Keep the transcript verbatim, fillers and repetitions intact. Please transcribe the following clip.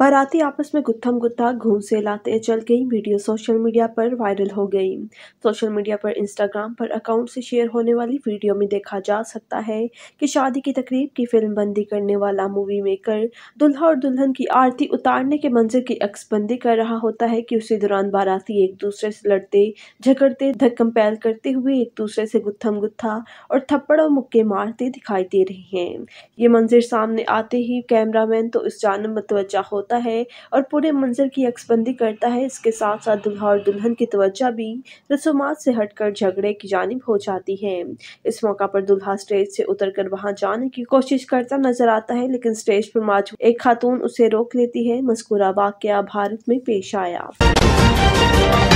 बाराती आपस में गुत्थम गुत्था घूम से लाते चल गई। वीडियो सोशल मीडिया पर वायरल हो गई। सोशल मीडिया पर इंस्टाग्राम पर अकाउंट से शेयर होने वाली वीडियो में देखा जा सकता है कि शादी की तकरीब की फिल्म बंदी करने वाला मूवी मेकर दुल्हा और दुल्हन की आरती उतारने के मंजर की अक्सबंदी कर रहा होता है कि उसी दौरान बाराती एक दूसरे से लड़ते झगड़ते धक्कम पैल करते हुए एक दूसरे से गुत्थम गुत्था और थप्पड़ और मुक्के मारते दिखाई दे रहे हैं। ये मंजर सामने आते ही कैमरामैन तो इस जानब मतवज्जा होता है और पूरे मंजर की अक्सबंदी करता है। इसके साथ साथ दुल्हा और दुल्हन की तवज्जा भी रसूमात से हटकर झगड़े की जानिब हो जाती है। इस मौका पर दुल्हा स्टेज से उतरकर वहां जाने की कोशिश करता नजर आता है, लेकिन स्टेज पर मौजूद एक खातून उसे रोक लेती है। मज़कूरा वाक़या भारत में पेश आया।